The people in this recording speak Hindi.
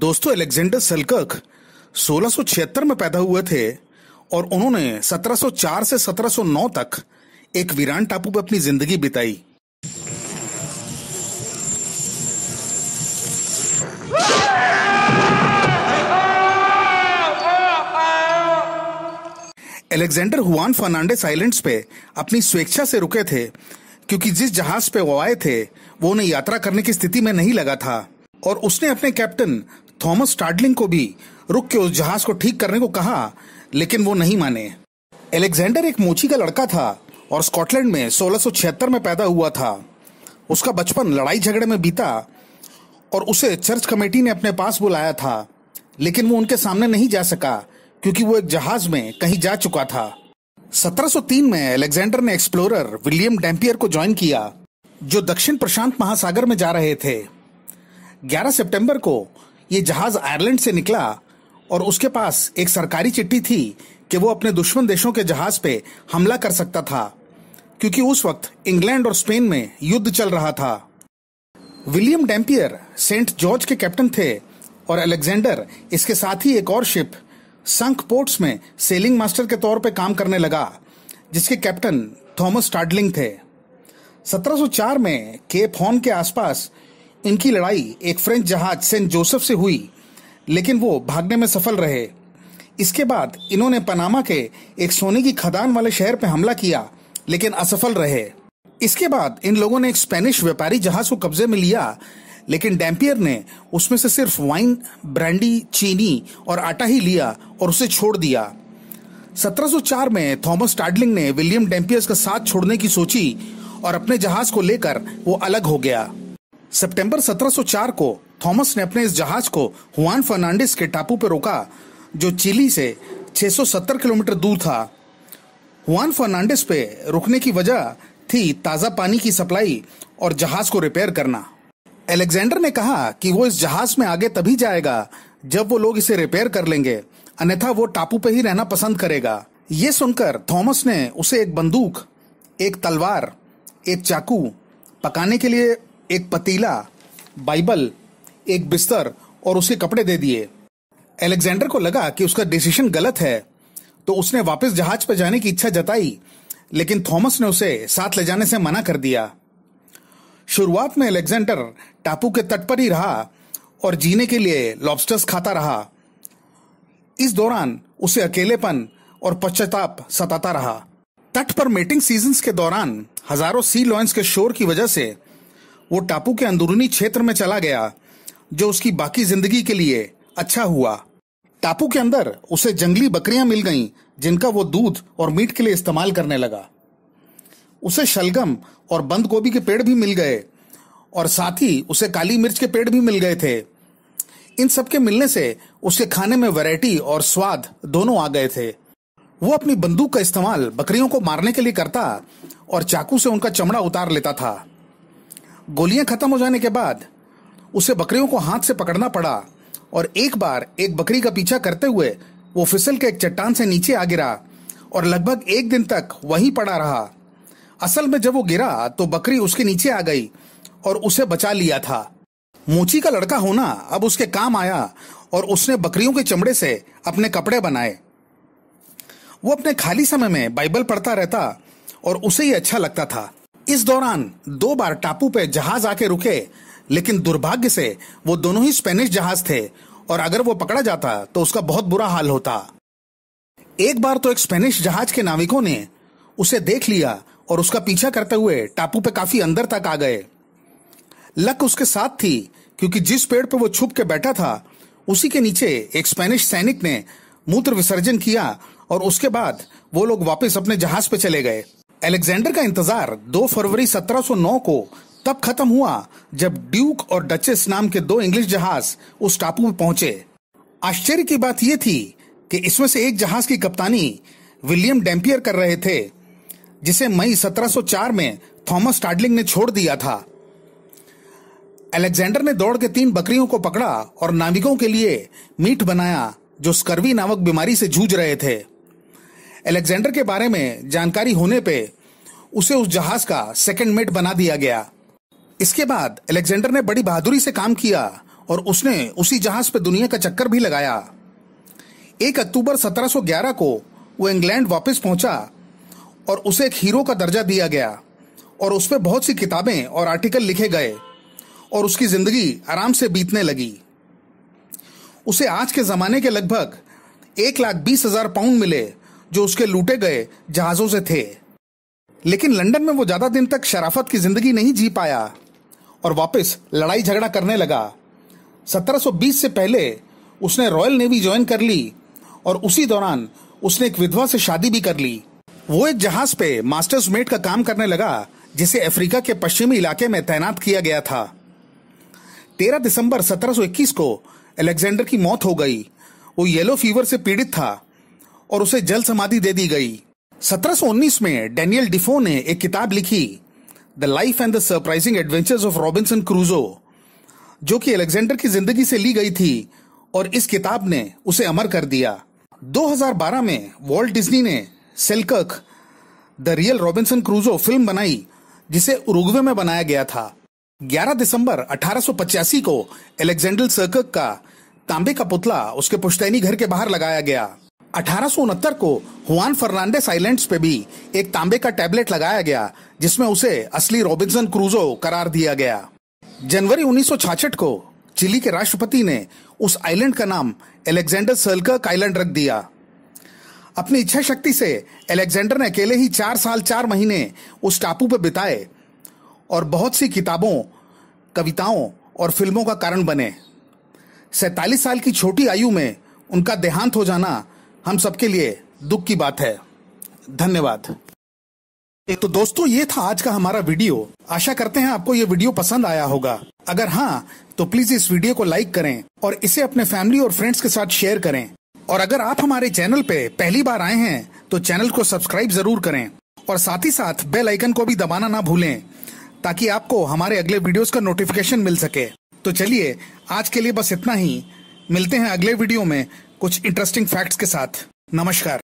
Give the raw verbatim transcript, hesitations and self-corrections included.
दोस्तों, अलेक्जेंडर सेल्कर्क सोलह सौ छिहत्तर में पैदा हुए थे और उन्होंने सत्रह सौ चार से सत्रह सौ नौ तक एक वीरान टापू पर अपनी जिंदगी बिताई। अलेक्जेंडर हुआन फर्नांडेस आइलैंड्स पे अपनी स्वेच्छा से रुके थे क्योंकि जिस जहाज पे वो आए थे वो उन्हें यात्रा करने की स्थिति में नहीं लगा था, और उसने अपने कैप्टन थॉमस स्टार्डलिंग को भी रुक के उस जहाज को ठीक करने को कहा, लेकिन वो नहीं माने। अलेक्जेंडर एक मोची का लड़का था और स्कॉटलैंड में सोलह सौ छिहत्तर में पैदा हुआ था। उसका बचपन लड़ाई झगड़े में बीता और उसे चर्च कमेटी ने अपने पास बुलाया था, लेकिन वो उनके सामने नहीं जा सका क्योंकि वो एक जहाज में कहीं जा चुका था। सत्रह सौ तीन में अलेक्जेंडर ने एक्सप्लोरर विलियम डैम्पियर को ज्वाइन किया, जो दक्षिण प्रशांत महासागर में जा रहे थे। ग्यारह सितंबर को ये जहाज आयरलैंड से निकला और उसके पास एक सरकारी चिट्ठी थी कि वो अपने दुश्मन देशों के जहाज पे हमला कर सकता था, क्योंकि उस वक्त इंग्लैंड और स्पेन में युद्ध चल रहा था। विलियम डैम्पियर सेंट जॉर्ज के कैप्टन थे और अलेक्जेंडर इसके साथ ही एक और शिप संक पोर्ट्स में सेलिंग मास्टर के तौर पर काम करने लगा, जिसके कैप्टन थॉमस स्टार्डलिंग थे। सत्रह सौ चार में केप हॉर्न के आसपास इनकी लड़ाई एक फ्रेंच जहाज सेंट जोसेफ से हुई, लेकिन वो भागने में सफल रहे। इसके बाद इन्होंने पनामा के एक सोने की खदान वाले शहर पर हमला किया, लेकिन असफल रहे। इसके बाद इन लोगों ने एक स्पेनिश व्यापारी जहाज को कब्जे में लिया, लेकिन डैम्पियर ने उसमें से सिर्फ वाइन, ब्रांडी, चीनी और आटा ही लिया और उसे छोड़ दिया। सत्रह सौ चार में थॉमस स्टार्डलिंग ने विलियम डैम्पियर का साथ छोड़ने की सोची और अपने जहाज को लेकर वो अलग हो गया। सितंबर सत्रह सौ चार को थॉमस ने अपने इस जहाज को हुआन फर्नांडिस के टापू पर रोका, जो चिली से छह सौ सत्तर किलोमीटर दूर था। हुआन फर्नांडिस पे रुकने की वजह थी ताज़ा पानी की सप्लाई और जहाज को रिपेयर करना। अलेक्जेंडर ने कहा कि वो इस जहाज में आगे तभी जाएगा जब वो लोग इसे रिपेयर कर लेंगे, अन्यथा वो टापू पे ही रहना पसंद करेगा। ये सुनकर थॉमस ने उसे एक बंदूक, एक तलवार, एक चाकू, पकाने के लिए एक पतीला, बाइबल, एक बिस्तर और उसके कपड़े दे दिए। अलेक्जेंडर को लगा कि उसका डिसीजन गलत है, तो उसने वापस जहाज पर जाने की इच्छा जताई, लेकिन थॉमस ने उसे साथ ले जाने से मना कर दिया। शुरुआत में अलेक्जेंडर टापू के तट पर ही रहा और जीने के लिए लॉबस्टर्स खाता रहा। इस दौरान उसे अकेलेपन और पश्चाताप सताता रहा। तट पर मेटिंग सीजन्स के दौरान हजारों सी लॉयंस के शोर की वजह से वो टापू के अंदरूनी क्षेत्र में चला गया, जो उसकी बाकी जिंदगी के लिए अच्छा हुआ। टापू के अंदर उसे जंगली बकरियां मिल गईं, जिनका वो दूध और मीट के लिए इस्तेमाल करने लगा। उसे शलगम और बंद गोभी के पेड़ भी मिल गए और साथ ही उसे काली मिर्च के पेड़ भी मिल गए थे। इन सब के मिलने से उसके खाने में वैरायटी और स्वाद दोनों आ गए थे। वो अपनी बंदूक का इस्तेमाल बकरियों को मारने के लिए करता और चाकू से उनका चमड़ा उतार लेता था। गोलियां खत्म हो जाने के बाद उसे बकरियों को हाथ से पकड़ना पड़ा और एक बार एक बकरी का पीछा करते हुए वो फिसल के एक चट्टान से नीचे आ गिरा और लगभग एक दिन तक वहीं पड़ा रहा। असल में जब वो गिरा तो बकरी उसके नीचे आ गई और उसे बचा लिया था। मोची का लड़का होना अब उसके काम आया और उसने बकरियों के चमड़े से अपने कपड़े बनाए। वो अपने खाली समय में बाइबल पढ़ता रहता और उसे ये अच्छा लगता था। इस दौरान दो बार टापू पे जहाज आके रुके, लेकिन दुर्भाग्य से वो दोनों ही स्पेनिश जहाज थे और अगर वो पकड़ा जाता तो उसका बहुत बुरा हाल होता। एक बार तो एक स्पेनिश जहाज के नाविकों ने उसे देख लिया और उसका पीछा करते हुए टापू पे काफी अंदर तक आ गए। लक उसके साथ थी क्योंकि जिस पेड़ पे वो छुप के बैठा था उसी के नीचे एक स्पेनिश सैनिक ने मूत्र विसर्जन किया और उसके बाद वो लोग वापस अपने जहाज पे चले गए। अलेक्जेंडर का इंतजार दो फरवरी सत्रह सौ नौ को तब खत्म हुआ जब ड्यूक और डचेस नाम के दो इंग्लिश जहाज उस टापू में पहुंचे। आश्चर्य की बात यह थी कि इसमें से एक जहाज की कप्तानी विलियम डैम्पियर कर रहे थे, जिसे मई सत्रह सौ चार में थॉमस स्टार्डलिंग ने छोड़ दिया था। अलेक्जेंडर ने दौड़ के तीन बकरियों को पकड़ा और नाविकों के लिए मीट बनाया, जो स्कर्वी नामक बीमारी से जूझ रहे थे। अलेक्जेंडर के बारे में जानकारी होने पे उसे उस जहाज का सेकंड मेट बना दिया गया। इसके बाद अलेक्जेंडर ने बड़ी बहादुरी से काम किया और उसने उसी जहाज पर दुनिया का चक्कर भी लगाया। एक अक्टूबर सत्रह सौ ग्यारह को वो इंग्लैंड वापस पहुंचा और उसे एक हीरो का दर्जा दिया गया और उस पर बहुत सी किताबें और आर्टिकल लिखे गए और उसकी जिंदगी आराम से बीतने लगी। उसे आज के जमाने के लगभग एक लाख बीस हजार पाउंड मिले जो उसके लूटे गए जहाजों से थे। लेकिन लंदन में वो ज्यादा दिन तक शराफत की जिंदगी नहीं जी पाया और वापस लड़ाई झगड़ा करने लगा। सत्रह सौ बीस से पहले उसने रॉयल नेवी ज्वाइन कर ली और उसी दौरान उसने एक विधवा से शादी भी कर ली। वो एक जहाज पे मास्टर्स मेट का काम करने लगा जिसे अफ्रीका के पश्चिमी इलाके में तैनात किया गया था। तेरह दिसंबर सत्रह सौ इक्कीस को अलेक्जेंडर की मौत हो गई। वो येलो फीवर से पीड़ित था और उसे जल समाधि दे दी गई। सत्रह सौ उन्नीस में डैनियल डिफो ने एक किताब लिखी the life and the surprising adventures of Robinson Crusoe, जो कि अलेक्जेंडर की जिंदगी से ली गई थी और इस किताब ने उसे अमर कर दिया। दो हज़ार बारह में वॉल्ट डिज्नी ने Selkirk the real Robinson Crusoe film बनाई जिसे उरुग्वे में बनाया गया था। ग्यारह दिसंबर अठारह सौ पचासी को अलेक्जेंडर सेल्कर्क का तांबे का पुतला उसके पुश्तैनी घर के बाहर लगाया गया। अठारह सौ उनहत्तर को हुआन फर्नांडेस आइलैंड्स पे भी एक तांबे का टैबलेट लगाया गया जिसमें उसे असली रॉबिन्सन क्रूजो करार दिया गया। जनवरी उन्नीस सौ छियासठ को चिली के राष्ट्रपति ने उस आइलैंड का नाम अलेक्जेंडर सेल्कर्क आइलैंड रख दिया। अपनी इच्छा शक्ति से अलेक्जेंडर ने अकेले ही चार साल चार महीने उस टापू पर बिताए और बहुत सी किताबों, कविताओं और फिल्मों का कारण बने। सैंतालीस साल की छोटी आयु में उनका देहांत हो जाना हम सबके लिए दुख की बात है। धन्यवाद। तो दोस्तों, ये था आज का हमारा वीडियो। आशा करते हैं आपको ये वीडियो पसंद आया होगा। अगर हाँ तो प्लीज इस वीडियो को लाइक करें और इसे अपने फैमिली और फ्रेंड्स के साथ शेयर करें। और अगर आप हमारे चैनल पे पहली बार आए हैं तो चैनल को सब्सक्राइब जरूर करें और साथ ही साथ बेल आइकन को भी दबाना ना भूलें ताकि आपको हमारे अगले वीडियोस का नोटिफिकेशन मिल सके। तो चलिए, आज के लिए बस इतना ही। मिलते हैं अगले वीडियो में कुछ इंटरेस्टिंग फैक्ट्स के साथ। नमस्कार।